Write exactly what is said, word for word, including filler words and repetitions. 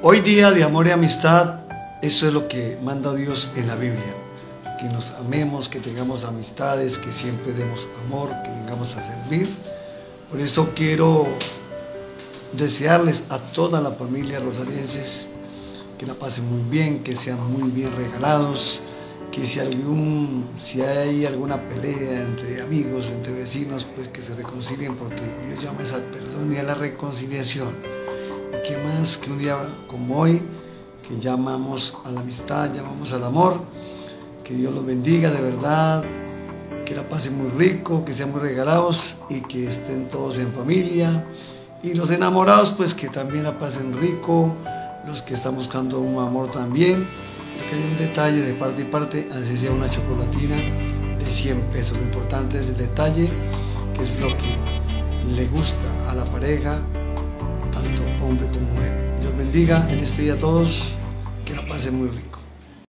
Hoy día de amor y amistad, eso es lo que manda Dios en la Biblia. Que nos amemos, que tengamos amistades, que siempre demos amor, que vengamos a servir. Por eso quiero desearles a toda la familia rosarienses que la pasen muy bien, que sean muy bien regalados, que si, algún, si hay alguna pelea entre amigos, entre vecinos, pues que se reconcilien, porque Dios llama al perdón y a la reconciliación. Y qué más que un día como hoy, que llamamos a la amistad, llamamos al amor. Que Dios los bendiga de verdad, que la pasen muy rico, que sean muy regalados y que estén todos en familia. Y los enamorados, pues que también la pasen rico, los que están buscando un amor también. Que hay un detalle de parte y parte, así sea una chocolatina de cien pesos. Lo importante es el detalle, que es lo que le gusta a la pareja, tanto hombre como mujer. Dios bendiga en este día a todos, que la pasen muy rico.